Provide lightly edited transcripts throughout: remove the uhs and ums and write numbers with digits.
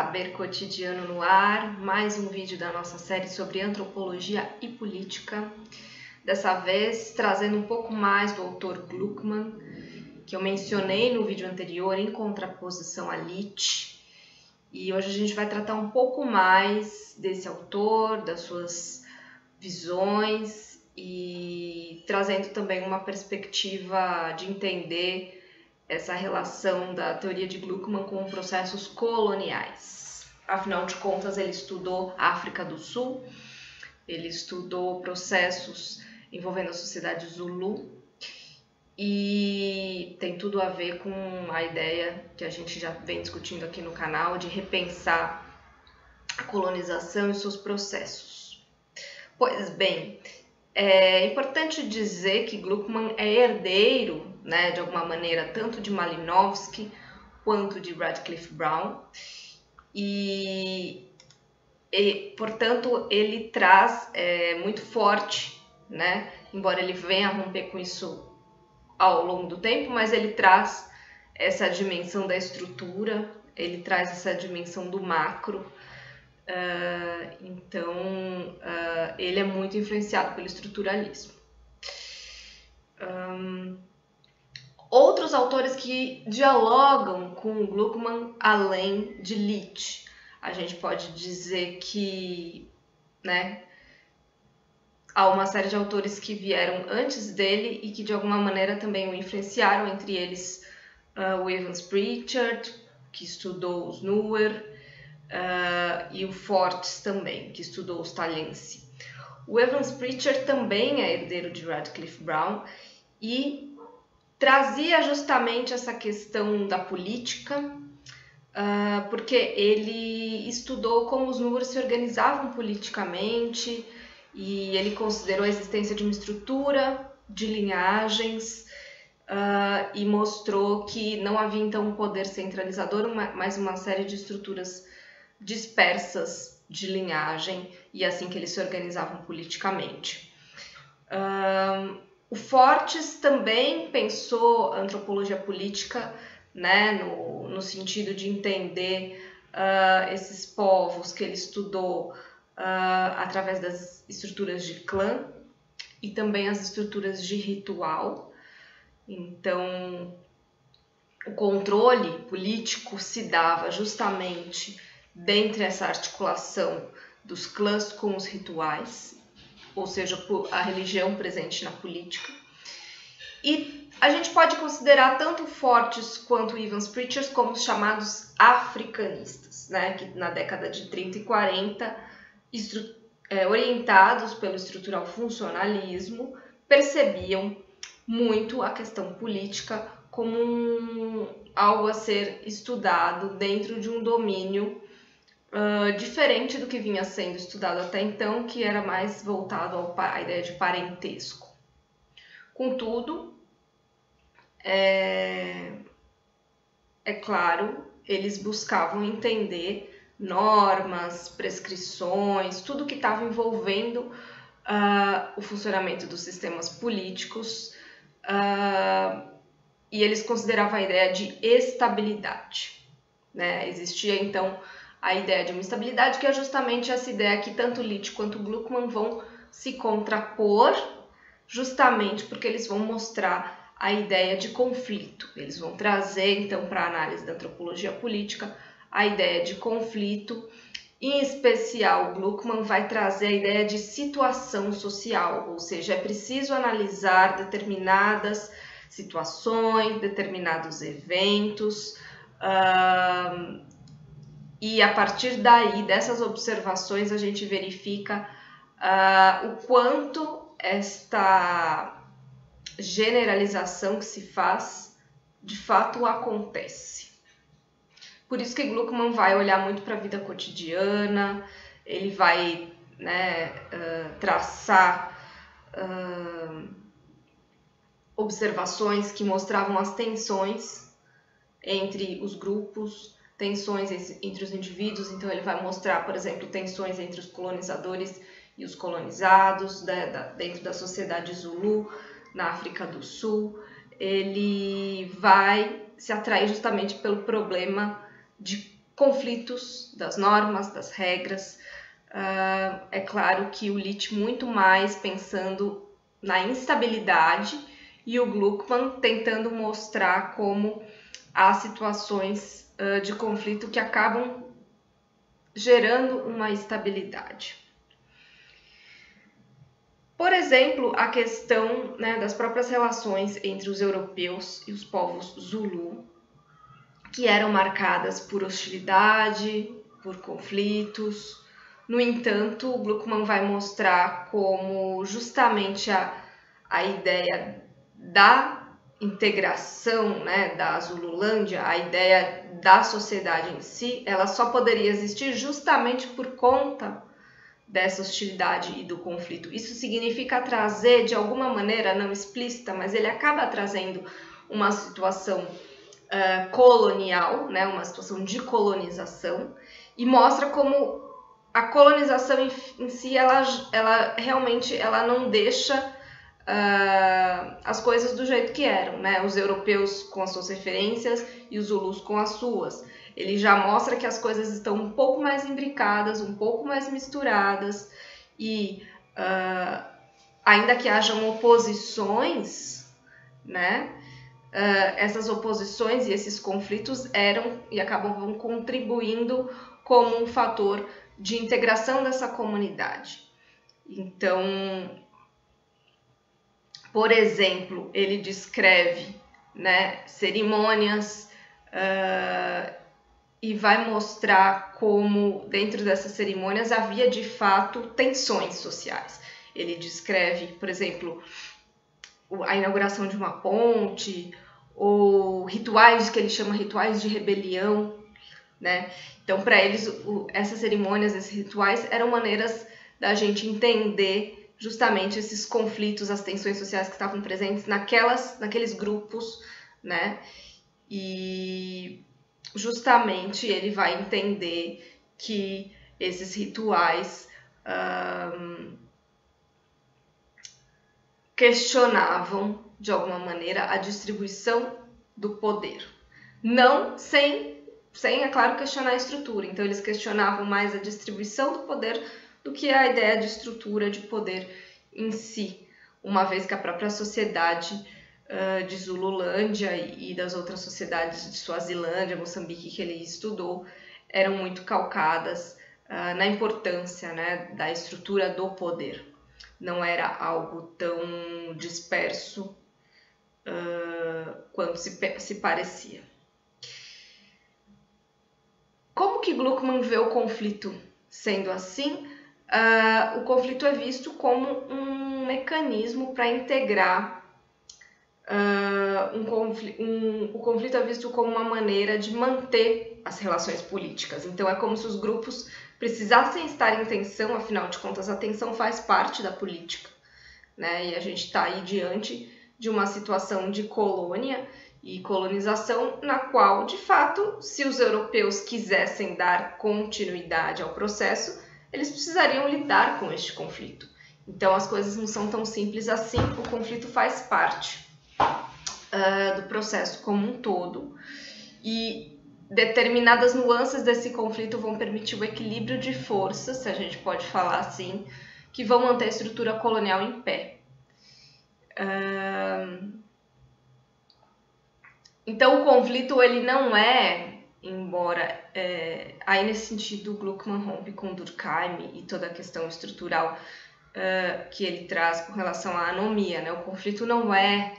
Saber Cotidiano no ar, mais um vídeo da nossa série sobre antropologia e política, dessa vez trazendo um pouco mais do autor Gluckman, que eu mencionei no vídeo anterior em contraposição a Leach, e hoje a gente vai tratar um pouco mais desse autor, das suas visões e trazendo também uma perspectiva de entender essa relação da teoria de Gluckman com processos coloniais. Afinal de contas, ele estudou a África do Sul, ele estudou processos envolvendo a sociedade Zulu e tem tudo a ver com a ideia que a gente já vem discutindo aqui no canal de repensar a colonização e seus processos. Pois bem, é importante dizer que Gluckman é herdeiro, né, de alguma maneira, tanto de Malinowski quanto de Radcliffe-Brown e, portanto, ele traz muito forte, né, embora ele venha a romper com isso ao longo do tempo, mas ele traz essa dimensão da estrutura, ele traz essa dimensão do macro, então ele é muito influenciado pelo estruturalismo. Outros autores que dialogam com o Gluckman além de Leach. A gente pode dizer que, né, há uma série de autores que vieram antes dele e que de alguma maneira também o influenciaram, entre eles o Evans-Pritchard, que estudou os Nuer, e o Fortes também, que estudou os Talense. O Evans-Pritchard também é herdeiro de Radcliffe-Brown e trazia justamente essa questão da política, porque ele estudou como os Nuer se organizavam politicamente e ele considerou a existência de uma estrutura de linhagens e mostrou que não havia então um poder centralizador, mas uma série de estruturas dispersas de linhagem e assim que eles se organizavam politicamente. O Fortes também pensou antropologia política, né, no sentido de entender esses povos que ele estudou através das estruturas de clã e também as estruturas de ritual. Então, o controle político se dava justamente dentre essa articulação dos clãs com os rituais, ou seja, a religião presente na política. E a gente pode considerar tanto Fortes quanto Evans-Pritchard como os chamados africanistas, né, que na década de 30 e 40, orientados pelo estrutural funcionalismo, percebiam muito a questão política como algo a ser estudado dentro de um domínio diferente do que vinha sendo estudado até então, que era mais voltado à ideia de parentesco. Contudo, é claro, eles buscavam entender normas, prescrições, tudo que estava envolvendo o funcionamento dos sistemas políticos e eles consideravam a ideia de estabilidade, né? Existia então a ideia de uma estabilidade, que é justamente essa ideia que tanto Leach quanto Gluckman vão se contrapor, justamente porque eles vão mostrar a ideia de conflito. Eles vão trazer, então, para a análise da antropologia política, a ideia de conflito. Em especial, Gluckman vai trazer a ideia de situação social, ou seja, é preciso analisar determinadas situações, determinados eventos, e a partir daí, dessas observações, a gente verifica o quanto esta generalização que se faz, de fato, acontece. Por isso que Gluckman vai olhar muito para a vida cotidiana, ele vai, né, traçar observações que mostravam as tensões entre os grupos, tensões entre os indivíduos, então ele vai mostrar, por exemplo, tensões entre os colonizadores e os colonizados, dentro da sociedade Zulu, na África do Sul. Ele vai se atrair justamente pelo problema de conflitos das normas, das regras. É claro que o Leach muito mais pensando na instabilidade e o Gluckman tentando mostrar como há situações de conflito que acabam gerando uma estabilidade. Por exemplo, a questão, né, das próprias relações entre os europeus e os povos Zulu, que eram marcadas por hostilidade, por conflitos. No entanto, o Gluckman vai mostrar como justamente a ideia da integração, né, da Zululândia, a ideia da sociedade em si, ela só poderia existir justamente por conta dessa hostilidade e do conflito. Isso significa trazer, de alguma maneira, não explícita, mas ele acaba trazendo uma situação colonial, né, uma situação de colonização, e mostra como a colonização em si, ela realmente não deixa as coisas do jeito que eram, né? Os europeus com as suas referências e os Zulus com as suas. Ele já mostra que as coisas estão um pouco mais imbricadas, um pouco mais misturadas, e ainda que hajam oposições, né? Essas oposições e esses conflitos eram e acabam contribuindo como um fator de integração dessa comunidade. Então, por exemplo, ele descreve, né, cerimônias e vai mostrar como dentro dessas cerimônias havia de fato tensões sociais. Ele descreve, por exemplo, a inauguração de uma ponte, ou rituais que ele chama rituais de rebelião, né? Então, para eles, essas cerimônias, esses rituais, eram maneiras da gente entender justamente esses conflitos, as tensões sociais que estavam presentes naqueles grupos, né? E justamente ele vai entender que esses rituais questionavam, de alguma maneira, a distribuição do poder. Não sem, é claro, questionar a estrutura. Então, eles questionavam mais a distribuição do poder do que a ideia de estrutura de poder em si, uma vez que a própria sociedade de Zululândia e das outras sociedades de Suazilândia, Moçambique, que ele estudou, eram muito calcadas na importância, né, da estrutura do poder. Não era algo tão disperso quanto se parecia. Como que Gluckman vê o conflito? Sendo assim, o conflito é visto como um mecanismo para integrar, o conflito é visto como uma maneira de manter as relações políticas. Então, é como se os grupos precisassem estar em tensão, afinal de contas a tensão faz parte da política, né? E a gente está aí diante de uma situação de colônia e colonização na qual, de fato, se os europeus quisessem dar continuidade ao processo, eles precisariam lidar com este conflito. Então as coisas não são tão simples assim, o conflito faz parte do processo como um todo, e determinadas nuances desse conflito vão permitir o equilíbrio de forças, se a gente pode falar assim, que vão manter a estrutura colonial em pé. Então, o conflito, ele não é, embora aí nesse sentido Gluckman rompe com Durkheim e toda a questão estrutural que ele traz com relação à anomia, né? O conflito não é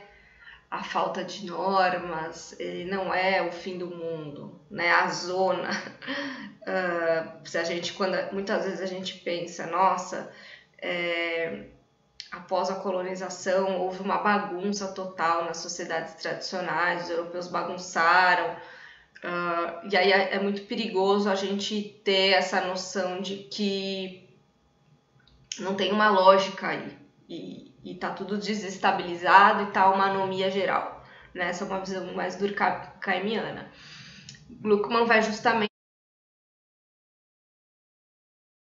a falta de normas, ele não é o fim do mundo, né? A zona, se a gente, muitas vezes a gente pensa, nossa, após a colonização houve uma bagunça total nas sociedades tradicionais, os europeus bagunçaram, e aí é muito perigoso a gente ter essa noção de que não tem uma lógica aí, e tá tudo desestabilizado e tá uma anomia geral, né? Essa é uma visão mais durkheimiana. Gluckman vai justamente